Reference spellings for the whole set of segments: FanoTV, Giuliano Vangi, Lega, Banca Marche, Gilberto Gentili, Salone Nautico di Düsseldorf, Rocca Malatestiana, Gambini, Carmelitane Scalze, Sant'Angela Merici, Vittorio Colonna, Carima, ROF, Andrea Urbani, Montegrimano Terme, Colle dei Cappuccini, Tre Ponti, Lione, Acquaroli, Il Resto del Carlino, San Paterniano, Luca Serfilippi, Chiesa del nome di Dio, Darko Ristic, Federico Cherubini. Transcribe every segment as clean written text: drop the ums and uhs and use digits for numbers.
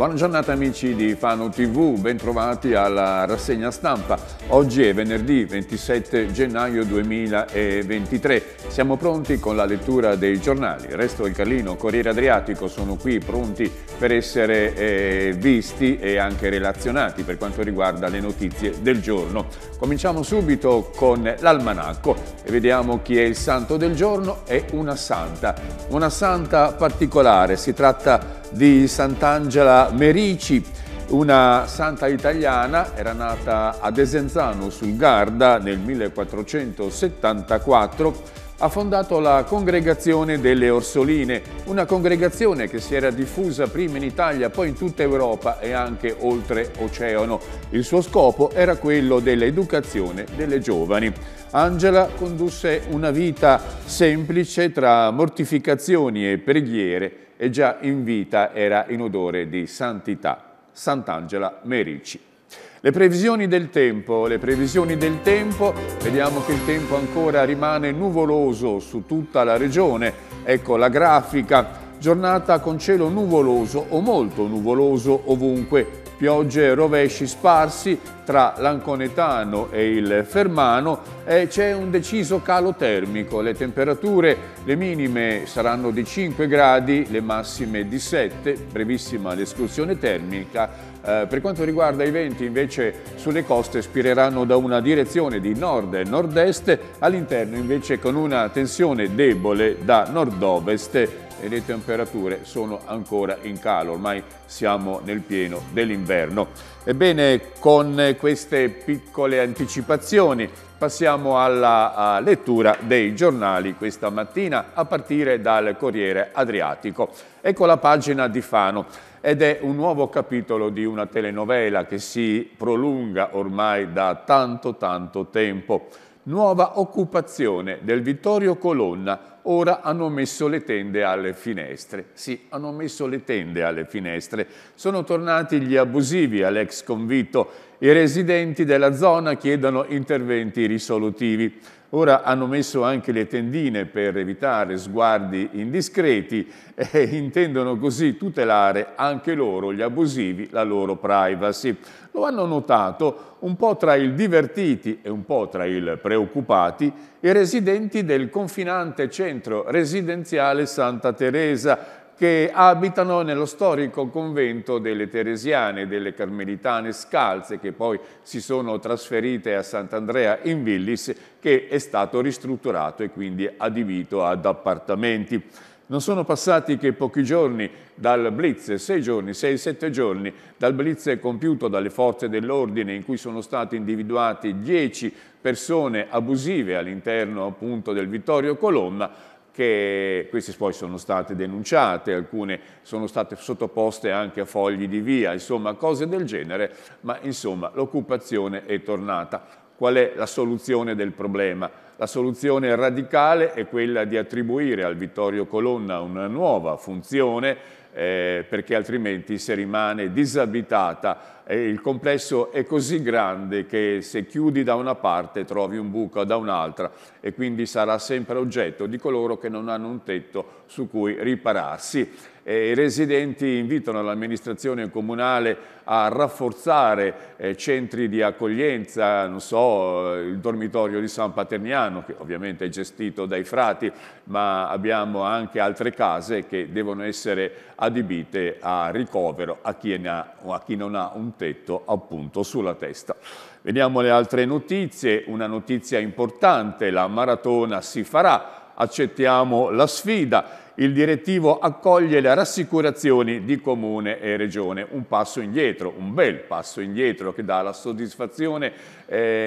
Buona giornata amici di Fano TV, bentrovati alla Rassegna Stampa. Oggi è venerdì 27 gennaio 2023. Siamo pronti con la lettura dei giornali. Il Resto del Carlino, Corriere Adriatico sono qui pronti per essere visti e anche relazionati per quanto riguarda le notizie del giorno. Cominciamo subito con l'almanacco e vediamo chi è il santo del giorno e una santa particolare. Si tratta di Sant'Angela Merici, una santa italiana, era nata a Desenzano sul Garda nel 1474, ha fondato la Congregazione delle Orsoline, una congregazione che si era diffusa prima in Italia, poi in tutta Europa e anche oltre oceano. Il suo scopo era quello dell'educazione delle giovani. Angela condusse una vita semplice tra mortificazioni e preghiere e già in vita era in odore di santità. Sant'Angela Merici. Le previsioni del tempo, vediamo che il tempo ancora rimane nuvoloso su tutta la regione. Ecco la grafica, giornata con cielo nuvoloso o molto nuvoloso ovunque, piogge e rovesci sparsi tra l'Anconetano e il Fermano e c'è un deciso calo termico. Le temperature, le minime saranno di 5 gradi, le massime di 7, brevissima l'escursione termica. Per quanto riguarda i venti invece sulle coste spireranno da una direzione di nord e nord-est, all'interno invece con una tensione debole da nord-ovest e le temperature sono ancora in calo, ormai siamo nel pieno dell'inverno. Ebbene, con queste piccole anticipazioni passiamo alla lettura dei giornali questa mattina a partire dal Corriere Adriatico. Ecco la pagina di Fano. Ed è un nuovo capitolo di una telenovela che si prolunga ormai da tanto tempo. Nuova occupazione del Vittorio Colonna, ora hanno messo le tende alle finestre. Sì, hanno messo le tende alle finestre. Sono tornati gli abusivi all'ex convitto. I residenti della zona chiedono interventi risolutivi. Ora hanno messo anche le tendine per evitare sguardi indiscreti e intendono così tutelare anche loro, gli abusivi, la loro privacy. Lo hanno notato un po' tra il divertiti e un po' tra il preoccupati i residenti del confinante centro residenziale Santa Teresa, che abitano nello storico convento delle Teresiane e delle Carmelitane Scalze, che poi si sono trasferite a Sant'Andrea in Villis, che è stato ristrutturato e quindi adibito ad appartamenti. Non sono passati che pochi giorni dal blitz, 6-7 giorni, dal blitz compiuto dalle forze dell'ordine in cui sono state individuate 10 persone abusive all'interno appunto del Vittorio Colonna, che queste poi sono state denunciate, alcune sono state sottoposte anche a fogli di via, insomma cose del genere, ma insomma l'occupazione è tornata. Qual è la soluzione del problema? La soluzione radicale è quella di attribuire al Vittorio Colonna una nuova funzione, perché altrimenti se rimane disabitata il complesso è così grande che se chiudi da una parte trovi un buco da un'altra e quindi sarà sempre oggetto di coloro che non hanno un tetto su cui ripararsi. I residenti invitano l'amministrazione comunale a rafforzare centri di accoglienza, non so, il dormitorio di San Paterniano, che ovviamente è gestito dai frati, ma abbiamo anche altre case che devono essere adibite a ricovero a chi ne ha, o a chi non ha un tetto appunto sulla testa. Vediamo le altre notizie. Una notizia importante, la maratona si farà, accettiamo la sfida. Il direttivo accoglie le rassicurazioni di Comune e Regione. Un passo indietro, un bel passo indietro che dà la soddisfazione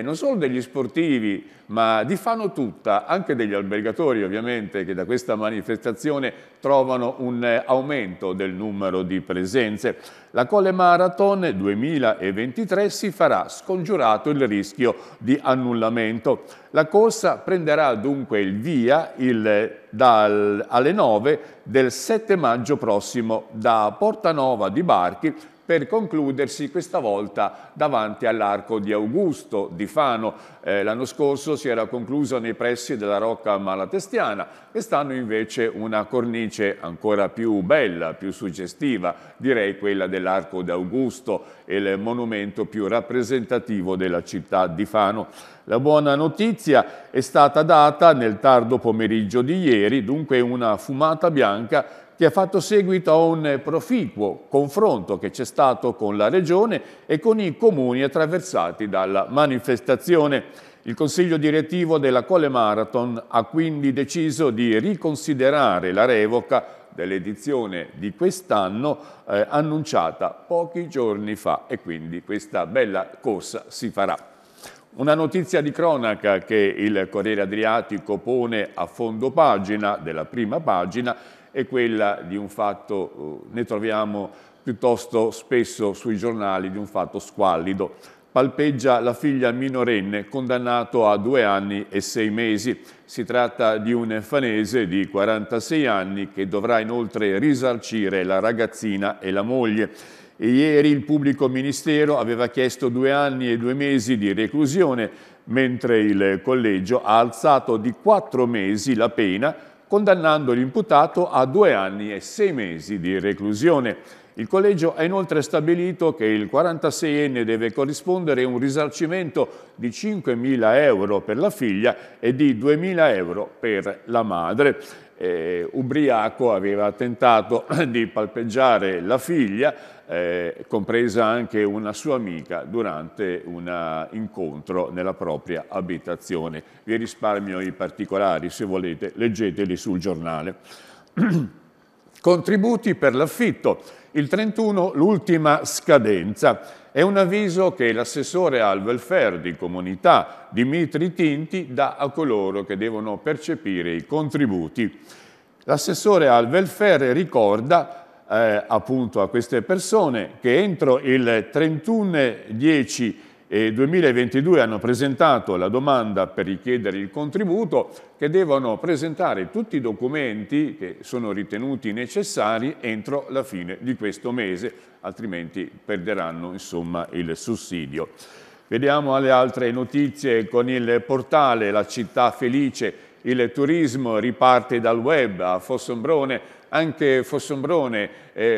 non solo degli sportivi, ma di Fano tutta, anche degli albergatori ovviamente, che da questa manifestazione trovano un aumento del numero di presenze. La Colle Marathon 2023 si farà, scongiurato il rischio di annullamento. La corsa prenderà dunque il via alle 9 del 7 maggio prossimo da Portanova di Barchi per concludersi questa volta davanti all'Arco di Augusto di Fano. L'anno scorso si era conclusa nei pressi della Rocca Malatestiana, quest'anno invece una cornice ancora più bella, più suggestiva, direi quella dell'Arco d'Augusto, il monumento più rappresentativo della città di Fano. La buona notizia è stata data nel tardo pomeriggio di ieri, dunque una fumata bianca che ha fatto seguito a un proficuo confronto che c'è stato con la Regione e con i comuni attraversati dalla manifestazione. Il Consiglio direttivo della Colle Marathon ha quindi deciso di riconsiderare la revoca dell'edizione di quest'anno annunciata pochi giorni fa, e quindi questa bella corsa si farà. Una notizia di cronaca che il Corriere Adriatico pone a fondo pagina, della prima pagina, è quella di un fatto, ne troviamo piuttosto spesso sui giornali, di un fatto squallido. Palpeggia la figlia minorenne, condannato a 2 anni e 6 mesi. Si tratta di un fanese di 46 anni che dovrà inoltre risarcire la ragazzina e la moglie. E ieri il pubblico ministero aveva chiesto 2 anni e 2 mesi di reclusione, mentre il collegio ha alzato di 4 mesi la pena, condannando l'imputato a 2 anni e 6 mesi di reclusione. Il collegio ha inoltre stabilito che il 46enne deve corrispondere un risarcimento di 5.000 euro per la figlia e di 2.000 euro per la madre. Ubriaco aveva tentato di palpeggiare la figlia, compresa anche una sua amica, durante un incontro nella propria abitazione. Vi risparmio i particolari, se volete leggeteli sul giornale. Contributi per l'affitto. Il 31 l'ultima scadenza. È un avviso che l'assessore al welfare di comunità Dimitri Tinti dà a coloro che devono percepire i contributi. L'assessore al welfare ricorda appunto a queste persone che entro il 31/10/2022 hanno presentato la domanda per richiedere il contributo, che devono presentare tutti i documenti che sono ritenuti necessari entro la fine di questo mese, altrimenti perderanno insomma il sussidio. Vediamo le altre notizie con il portale La Città Felice. Il turismo riparte dal web a Fossombrone. Anche Fossombrone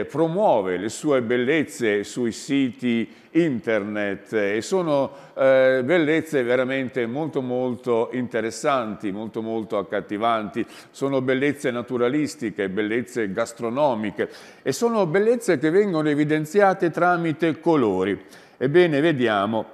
promuove le sue bellezze sui siti internet e sono bellezze veramente molto interessanti, molto accattivanti. Sono bellezze naturalistiche, bellezze gastronomiche e sono bellezze che vengono evidenziate tramite colori. Ebbene, vediamo.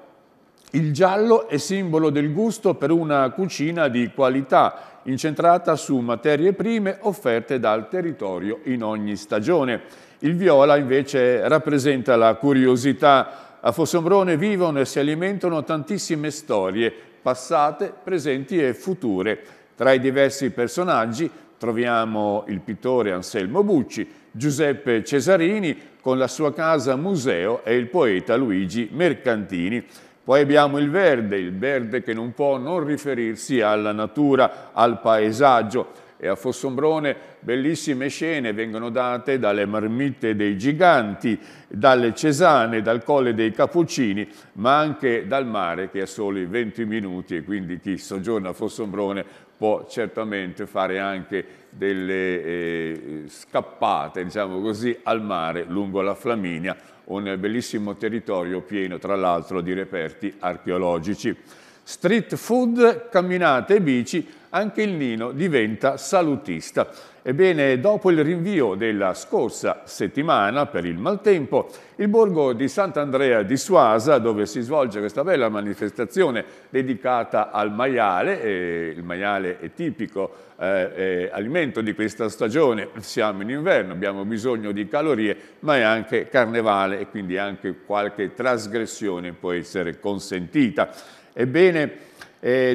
Il giallo è simbolo del gusto per una cucina di qualità, incentrata su materie prime offerte dal territorio in ogni stagione. Il viola invece rappresenta la curiosità. A Fossombrone vivono e si alimentano tantissime storie, passate, presenti e future. Tra i diversi personaggi troviamo il pittore Anselmo Bucci, Giuseppe Cesarini con la sua casa museo e il poeta Luigi Mercantini. Poi abbiamo il verde che non può non riferirsi alla natura, al paesaggio. E a Fossombrone bellissime scene vengono date dalle marmitte dei giganti, dalle Cesane, dal Colle dei Cappuccini, ma anche dal mare che è a soli 20 minuti e quindi chi soggiorna a Fossombrone può certamente fare anche delle scappate, diciamo così, al mare lungo la Flaminia, un bellissimo territorio pieno tra l'altro di reperti archeologici. Street food, camminate e bici, anche il Nino diventa salutista. Ebbene, dopo il rinvio della scorsa settimana per il maltempo, il borgo di Sant'Andrea di Suasa, dove si svolge questa bella manifestazione dedicata al maiale, il maiale è tipico alimento di questa stagione, siamo in inverno, abbiamo bisogno di calorie, ma è anche carnevale e quindi anche qualche trasgressione può essere consentita. Ebbene,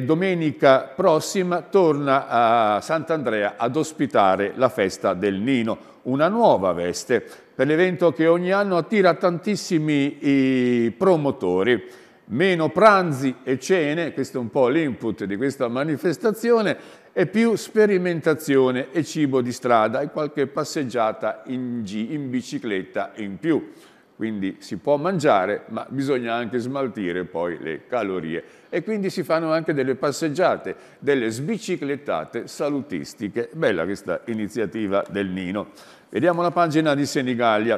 domenica prossima torna a Sant'Andrea ad ospitare la festa del Nino, una nuova veste per l'evento che ogni anno attira tantissimi promotori. Meno pranzi e cene, questo è un po' l'input di questa manifestazione, e più sperimentazione e cibo di strada e qualche passeggiata in bicicletta in più. Quindi si può mangiare, ma bisogna anche smaltire poi le calorie. E quindi si fanno anche delle passeggiate, delle sbiciclettate salutistiche. Bella questa iniziativa del Nino. Vediamo la pagina di Senigallia.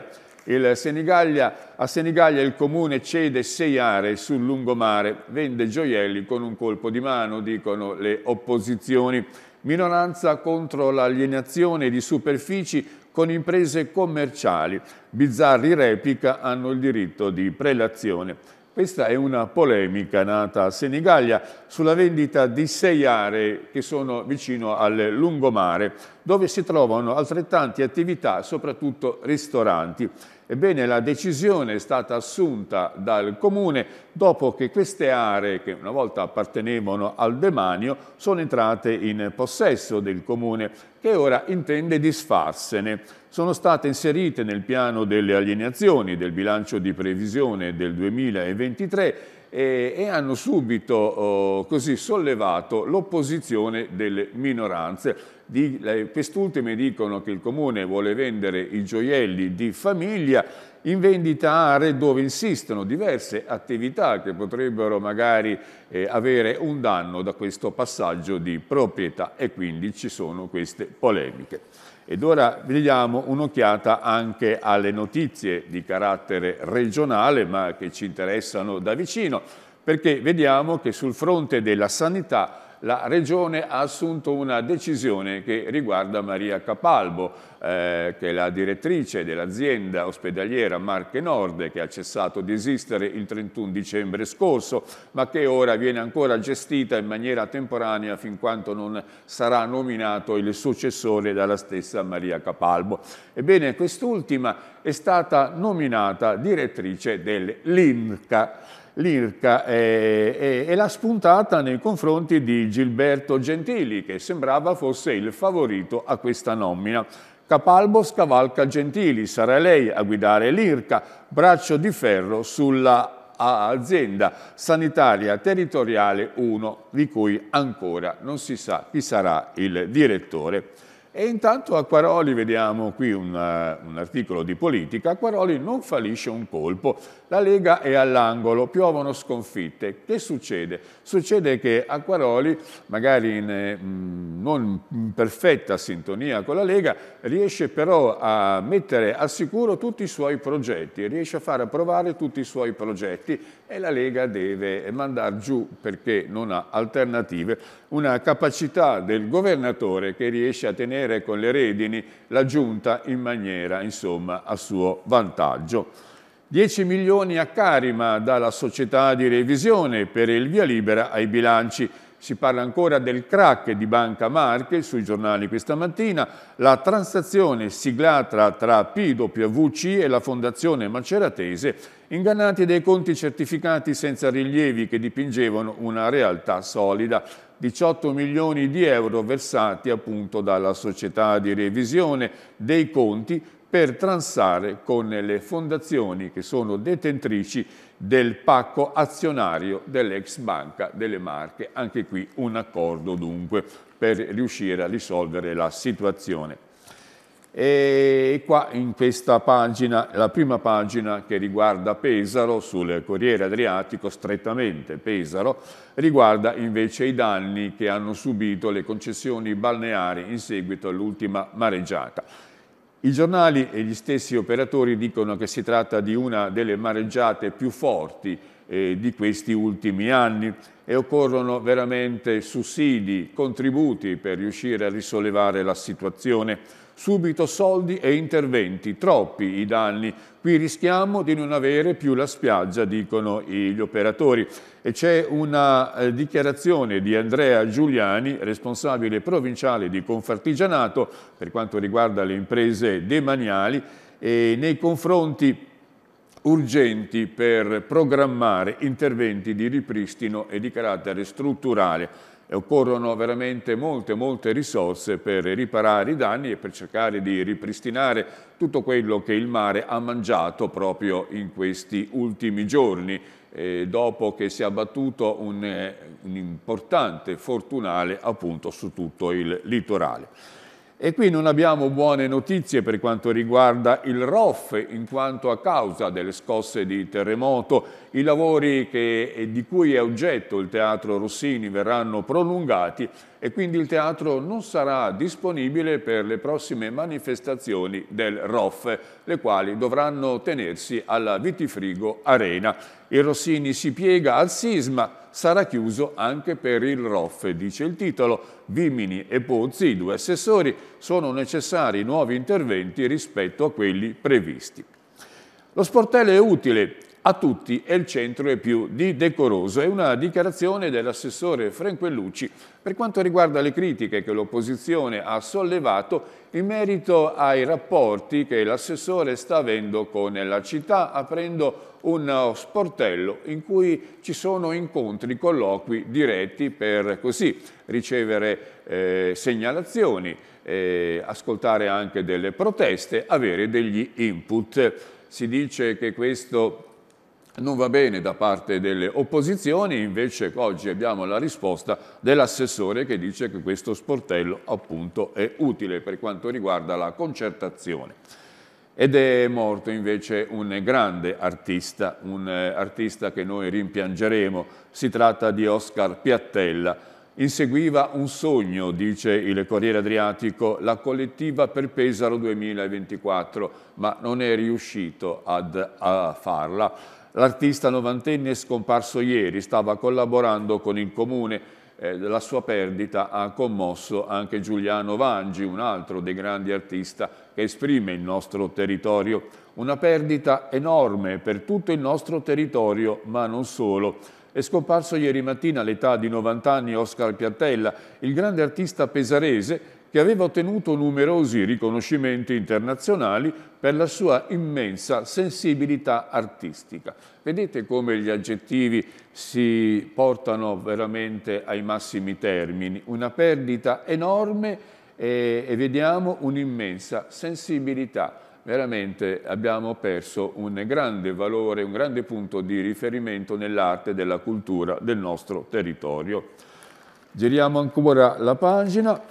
A Senigallia il comune cede 6 aree sul lungomare, vende gioielli con un colpo di mano, dicono le opposizioni. Minoranza contro l'alienazione di superfici con imprese commerciali. Bizzarri replica hanno il diritto di prelazione. Questa è una polemica nata a Senigallia sulla vendita di 6 aree che sono vicino al lungomare, dove si trovano altrettanti attività, soprattutto ristoranti. Ebbene, la decisione è stata assunta dal Comune dopo che queste aree, che una volta appartenevano al demanio, sono entrate in possesso del Comune, che ora intende disfarsene. Sono state inserite nel piano delle alienazioni del bilancio di previsione del 2023 e hanno subito così sollevato l'opposizione delle minoranze. Quest'ultime dicono che il Comune vuole vendere i gioielli di famiglia, in vendita aree dove insistono diverse attività che potrebbero magari avere un danno da questo passaggio di proprietà, e quindi ci sono queste polemiche. Ed ora vediamo un'occhiata anche alle notizie di carattere regionale, ma che ci interessano da vicino, perché vediamo che sul fronte della sanità la Regione ha assunto una decisione che riguarda Maria Capalbo, che è la direttrice dell'azienda ospedaliera Marche Nord, che ha cessato di esistere il 31 dicembre scorso, ma che ora viene ancora gestita in maniera temporanea fin quando non sarà nominato il successore dalla stessa Maria Capalbo. Ebbene, quest'ultima è stata nominata direttrice dell'IRCA. L'IRCA è la spuntata nei confronti di Gilberto Gentili, che sembrava fosse il favorito a questa nomina. Capalbo scavalca Gentili, sarà lei a guidare l'IRCA, braccio di ferro sulla azienda sanitaria territoriale 1, di cui ancora non si sa chi sarà il direttore. E intanto Acquaroli, vediamo qui un articolo di politica, Acquaroli non fallisce un colpo, la Lega è all'angolo, piovono sconfitte. Che succede? Succede che Acquaroli, magari non in perfetta sintonia con la Lega, riesce però a mettere al sicuro tutti i suoi progetti, riesce a far approvare tutti i suoi progetti, e la Lega deve mandar giù, perché non ha alternative, una capacità del governatore che riesce a tenere con le redini la giunta in maniera, insomma, a suo vantaggio. 10 milioni a Carima dalla società di revisione per il via libera ai bilanci. Si parla ancora del crack di Banca Marche sui giornali questa mattina. La transazione siglata tra PwC e la Fondazione Maceratese, ingannati dai conti certificati senza rilievi che dipingevano una realtà solida. 18 milioni di euro versati appunto dalla società di revisione dei conti per transare con le fondazioni che sono detentrici del pacco azionario dell'ex Banca delle Marche. Anche qui un accordo dunque per riuscire a risolvere la situazione. E qua in questa pagina, la prima pagina che riguarda Pesaro, sul Corriere Adriatico, strettamente Pesaro, riguarda invece i danni che hanno subito le concessioni balneari in seguito all'ultima mareggiata. I giornali e gli stessi operatori dicono che si tratta di una delle mareggiate più forti di questi ultimi anni, e occorrono veramente sussidi, contributi per riuscire a risollevare la situazione. Subito soldi e interventi, troppi i danni. Qui rischiamo di non avere più la spiaggia, dicono gli operatori. E c'è una dichiarazione di Andrea Giuliani, responsabile provinciale di Confartigianato, per quanto riguarda le imprese demaniali, nei confronti urgenti per programmare interventi di ripristino e di carattere strutturale. E occorrono veramente molte risorse per riparare i danni e per cercare di ripristinare tutto quello che il mare ha mangiato proprio in questi ultimi giorni, dopo che si è abbattuto un importante fortunale appunto su tutto il litorale. E qui non abbiamo buone notizie per quanto riguarda il ROF, in quanto a causa delle scosse di terremoto i lavori di cui è oggetto il Teatro Rossini verranno prolungati e quindi il teatro non sarà disponibile per le prossime manifestazioni del ROF, le quali dovranno tenersi alla Vitifrigo Arena. Il Rossini si piega al sisma, sarà chiuso anche per il ROF, dice il titolo. Vimini e Pozzi, i due assessori, sono necessari nuovi interventi rispetto a quelli previsti. Lo sportello è utile a tutti e il centro è più di decoroso. È una dichiarazione dell'assessore Franquellucci per quanto riguarda le critiche che l'opposizione ha sollevato in merito ai rapporti che l'assessore sta avendo con la città, aprendo un sportello in cui ci sono incontri, colloqui diretti per così ricevere segnalazioni, ascoltare anche delle proteste, avere degli input. Si dice che questo non va bene da parte delle opposizioni, invece oggi abbiamo la risposta dell'assessore che dice che questo sportello appunto è utile per quanto riguarda la concertazione. Ed è morto invece un grande artista, un artista che noi rimpiangeremo, si tratta di Oscar Piattella. Inseguiva un sogno, dice il Corriere Adriatico, la collettiva per Pesaro 2024, ma non è riuscito a farla. L'artista novantenne è scomparso ieri, stava collaborando con il Comune. La sua perdita ha commosso anche Giuliano Vangi, un altro dei grandi artisti che esprime il nostro territorio. Una perdita enorme per tutto il nostro territorio, ma non solo. È scomparso ieri mattina all'età di 90 anni Oscar Piattella, il grande artista pesarese che aveva ottenuto numerosi riconoscimenti internazionali per la sua immensa sensibilità artistica. Vedete come gli aggettivi si portano veramente ai massimi termini. Una perdita enorme e vediamo un'immensa sensibilità. Veramente abbiamo perso un grande valore, un grande punto di riferimento nell'arte e della cultura del nostro territorio. Giriamo ancora la pagina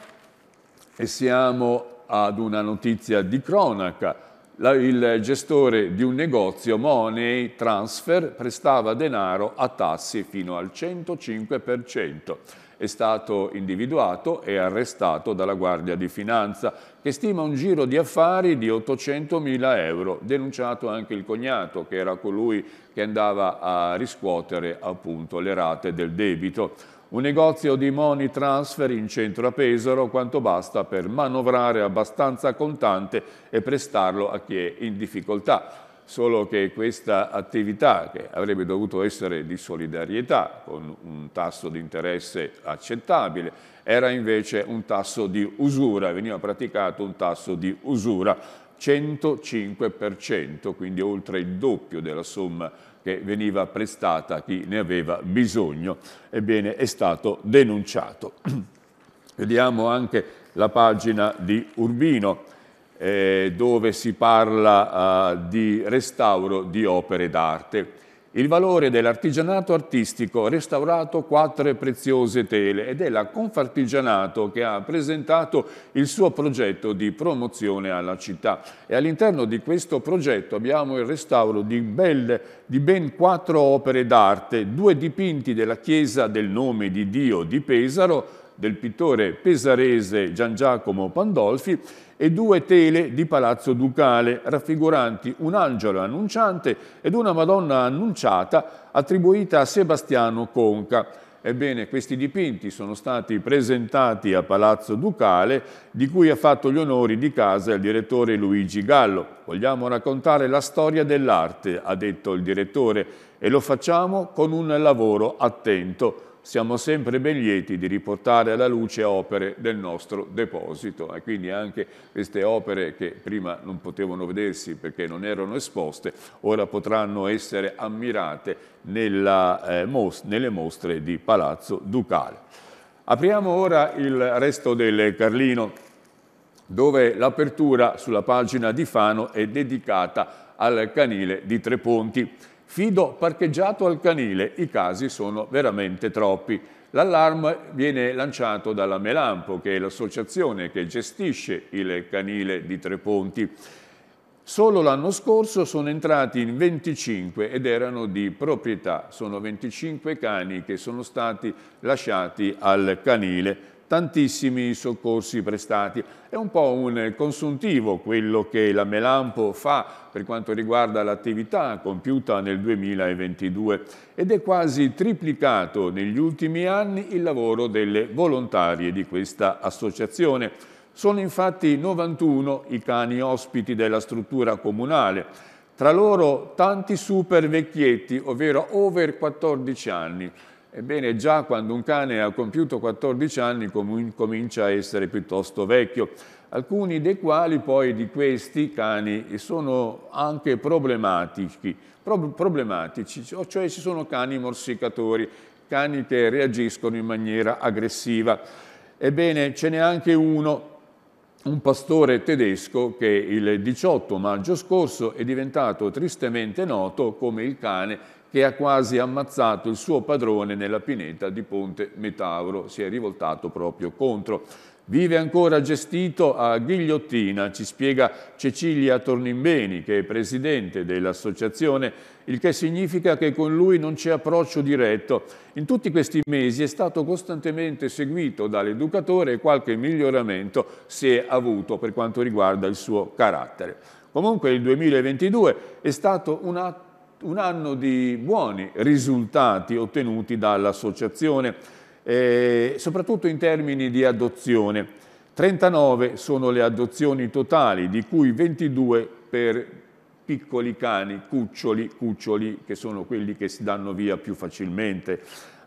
e siamo ad una notizia di cronaca. Il gestore di un negozio, Money Transfer, prestava denaro a tassi fino al 105%. È stato individuato e arrestato dalla Guardia di Finanza, che stima un giro di affari di 800.000 euro. Denunciato anche il cognato, che era colui che andava a riscuotere appunto le rate del debito. Un negozio di money transfer in centro a Pesaro, quanto basta per manovrare abbastanza contante e prestarlo a chi è in difficoltà. Solo che questa attività, che avrebbe dovuto essere di solidarietà, con un tasso di interesse accettabile, era invece un tasso di usura, veniva praticato un tasso di usura 105%, quindi oltre il doppio della somma che veniva prestata a chi ne aveva bisogno. Ebbene, è stato denunciato. Vediamo anche la pagina di Urbino, dove si parla di restauro di opere d'arte. Il valore dell'artigianato artistico, restaurato 4 preziose tele, ed è la Confartigianato che ha presentato il suo progetto di promozione alla città. E all'interno di questo progetto abbiamo il restauro di ben 4 opere d'arte, 2 dipinti della Chiesa del Nome di Dio di Pesaro, del pittore pesarese Gian Giacomo Pandolfi, e 2 tele di Palazzo Ducale raffiguranti un angelo annunciante ed una Madonna annunciata attribuita a Sebastiano Conca. Ebbene, questi dipinti sono stati presentati a Palazzo Ducale, di cui ha fatto gli onori di casa il direttore Luigi Gallo. Vogliamo raccontare la storia dell'arte, ha detto il direttore, e lo facciamo con un lavoro attento. Siamo sempre ben lieti di riportare alla luce opere del nostro deposito e quindi anche queste opere che prima non potevano vedersi perché non erano esposte, ora potranno essere ammirate nelle mostre di Palazzo Ducale. Apriamo ora il resto del Carlino, dove l'apertura sulla pagina di Fano è dedicata al canile di Tre Ponti. Fido parcheggiato al canile, i casi sono veramente troppi. L'allarme viene lanciato dalla Melampo, che è l'associazione che gestisce il canile di Tre Ponti. Solo l'anno scorso sono entrati in 25 ed erano di proprietà. Sono 25 cani che sono stati lasciati al canile, tantissimi soccorsi prestati. È un po' un consuntivo quello che la Melampo fa per quanto riguarda l'attività compiuta nel 2022 ed è quasi triplicato negli ultimi anni il lavoro delle volontarie di questa associazione. Sono infatti 91 i cani ospiti della struttura comunale, tra loro tanti super vecchietti, ovvero over 14 anni. Ebbene, già quando un cane ha compiuto 14 anni comincia a essere piuttosto vecchio, alcuni dei quali poi di questi cani sono anche problematici, cioè ci sono cani morsicatori, cani che reagiscono in maniera aggressiva. Ebbene, ce n'è anche uno, un pastore tedesco che il 18 maggio scorso è diventato tristemente noto come il cane che ha quasi ammazzato il suo padrone nella pineta di Ponte Metauro, si è rivoltato proprio contro. Vive ancora gestito a ghigliottina, ci spiega Cecilia Tornimbeni, che è presidente dell'associazione, il che significa che con lui non c'è approccio diretto. In tutti questi mesi è stato costantemente seguito dall'educatore e qualche miglioramento si è avuto per quanto riguarda il suo carattere. Comunque il 2022 è stato un anno di buoni risultati ottenuti dall'associazione, soprattutto in termini di adozione. 39 sono le adozioni totali, di cui 22 per piccoli cani, cuccioli, che sono quelli che si danno via più facilmente.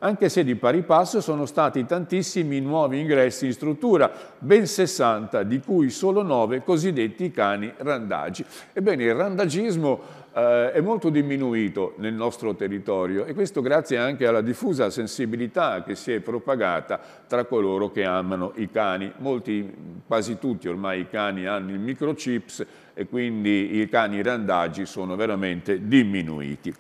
Anche se di pari passo sono stati tantissimi nuovi ingressi in struttura, ben 60, di cui solo 9 cosiddetti cani randagi. Ebbene, il randagismo è molto diminuito nel nostro territorio e questo grazie anche alla diffusa sensibilità che si è propagata tra coloro che amano i cani. Molti, quasi tutti ormai i cani hanno il microchips e quindi i cani randagi sono veramente diminuiti.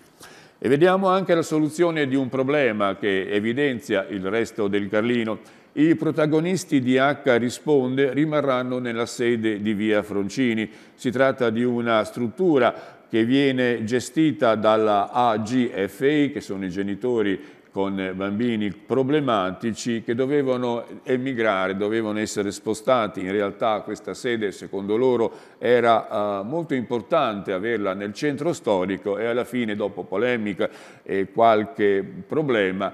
E vediamo anche la soluzione di un problema che evidenzia il Resto del Carlino. I protagonisti di H Risponde rimarranno nella sede di Via Froncini. Si tratta di una struttura che viene gestita dalla AGFI, che sono i genitori con bambini problematici che dovevano emigrare, dovevano essere spostati. In realtà questa sede, secondo loro, era molto importante averla nel centro storico e alla fine, dopo polemica e qualche problema,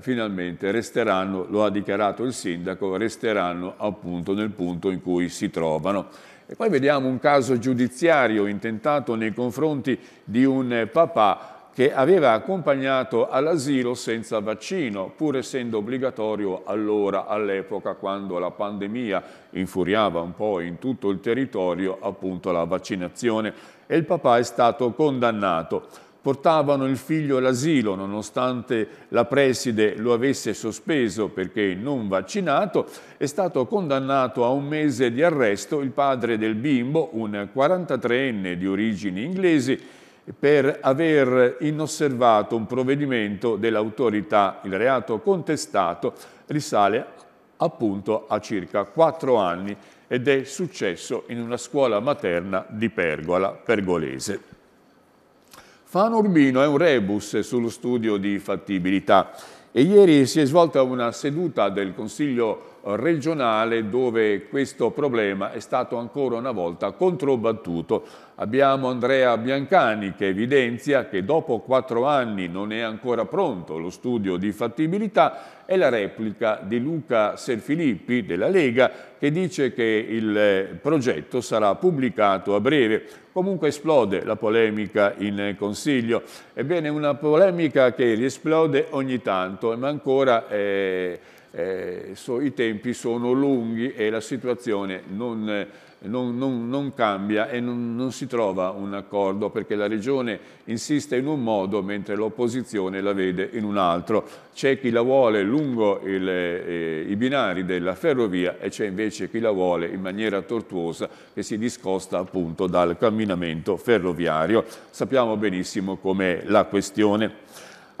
finalmente resteranno, lo ha dichiarato il sindaco, resteranno appunto nel punto in cui si trovano. E poi vediamo un caso giudiziario intentato nei confronti di un papà che aveva accompagnato all'asilo senza vaccino, pur essendo obbligatorio allora, all'epoca, quando la pandemia infuriava un po' in tutto il territorio, appunto la vaccinazione, e il papà è stato condannato. Portavano il figlio all'asilo nonostante la preside lo avesse sospeso perché non vaccinato. È stato condannato a un mese di arresto il padre del bimbo, un 43enne di origini inglesi, per aver inosservato un provvedimento dell'autorità. Il reato contestato risale appunto a circa 4 anni ed è successo in una scuola materna di Pergola, Pergolese. Fano Urbino è un rebus sullo studio di fattibilità e ieri si è svolta una seduta del Consiglio regionale dove questo problema è stato ancora una volta controbattuto. Abbiamo Andrea Biancani che evidenzia che dopo 4 anni non è ancora pronto lo studio di fattibilità e la replica di Luca Serfilippi della Lega che dice che il progetto sarà pubblicato a breve. Comunque esplode la polemica in Consiglio. Ebbene, una polemica che riesplode ogni tanto, ma ancora i tempi sono lunghi e la situazione non cambia e non si trova un accordo, perché la Regione insiste in un modo mentre l'opposizione la vede in un altro. C'è chi la vuole lungo i binari della ferrovia e c'è invece chi la vuole in maniera tortuosa, che si discosta appunto dal camminamento ferroviario. Sappiamo benissimo com'è la questione.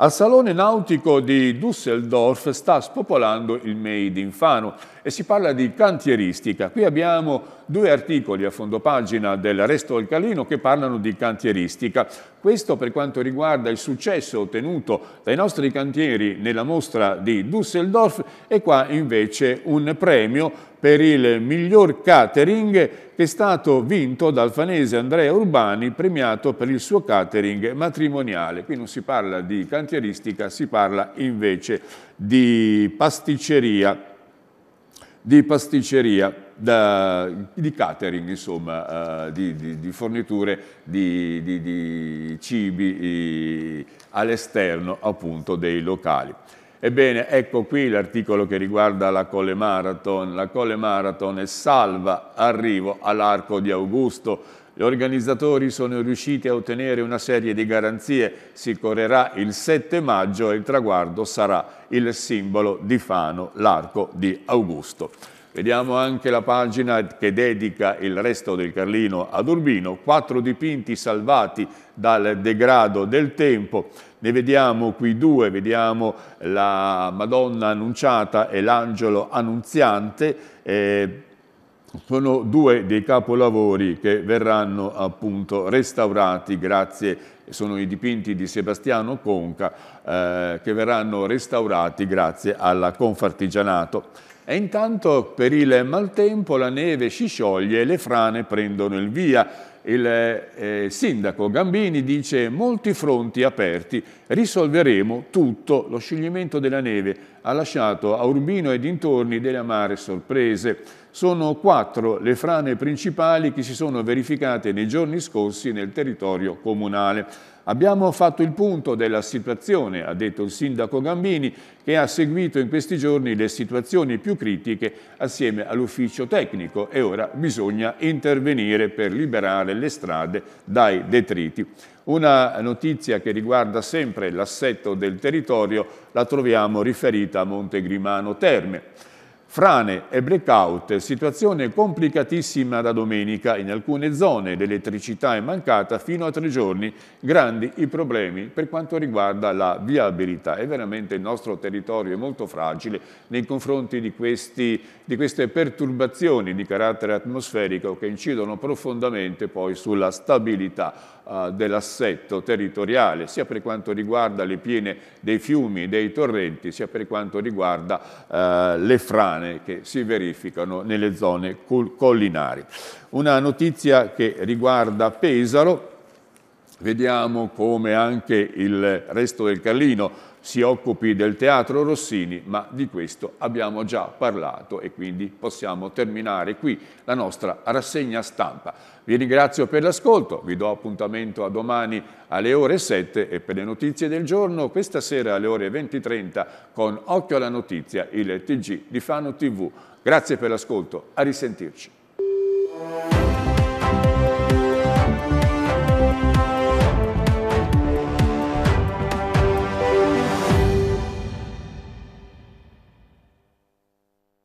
Al Salone Nautico di Düsseldorf sta spopolando il Made in Fano e si parla di cantieristica. Qui abbiamo due articoli a fondo pagina del Resto del Carlino che parlano di cantieristica. Questo per quanto riguarda il successo ottenuto dai nostri cantieri nella mostra di Düsseldorf, e qua invece un premio per il miglior catering che è stato vinto dal fanese Andrea Urbani, premiato per il suo catering matrimoniale. Qui non si parla di cantieristica, si parla invece di pasticceria. Di catering, insomma, di forniture di cibi all'esterno appunto dei locali. Ebbene, ecco qui l'articolo che riguarda la Colle Marathon. La Colle Marathon è salva, arrivo all'Arco di Augusto. Gli organizzatori sono riusciti a ottenere una serie di garanzie. Si correrà il 7 maggio e il traguardo sarà il simbolo di Fano, l'Arco di Augusto. Vediamo anche la pagina che dedica Il Resto del Carlino ad Urbino. 4 dipinti salvati dal degrado del tempo. Ne vediamo qui due, vediamo la Madonna Annunciata e l'Angelo Annunziante. Sono due dei capolavori che verranno appunto restaurati grazie, sono i dipinti di Sebastiano Conca che verranno restaurati grazie alla Confartigianato. E intanto per il maltempo la neve si scioglie e le frane prendono il via. Il sindaco Gambini dice: molti fronti aperti, risolveremo tutto. Lo scioglimento della neve ha lasciato a Urbino e dintorni delle amare sorprese. Sono 4 le frane principali che si sono verificate nei giorni scorsi nel territorio comunale. Abbiamo fatto il punto della situazione, ha detto il sindaco Gambini, che ha seguito in questi giorni le situazioni più critiche assieme all'ufficio tecnico e ora bisogna intervenire per liberare le strade dai detriti. Una notizia che riguarda sempre l'assetto del territorio la troviamo riferita a Montegrimano Terme. Frane e blackout, situazione complicatissima da domenica. In alcune zone l'elettricità è mancata fino a 3 giorni, grandi i problemi per quanto riguarda la viabilità. E veramente il nostro territorio è molto fragile nei confronti di queste perturbazioni di carattere atmosferico che incidono profondamente poi sulla stabilità dell'assetto territoriale, sia per quanto riguarda le piene dei fiumi, dei torrenti, sia per quanto riguarda le frane che si verificano nelle zone collinari. Una notizia che riguarda Pesaro, vediamo come anche Il Resto del Carlino si occupi del Teatro Rossini, ma di questo abbiamo già parlato e quindi possiamo terminare qui la nostra rassegna stampa. Vi ringrazio per l'ascolto, vi do appuntamento a domani alle ore 7 e per le notizie del giorno questa sera alle ore 20:30 con Occhio alla Notizia, il TG di Fano TV. Grazie per l'ascolto, a risentirci.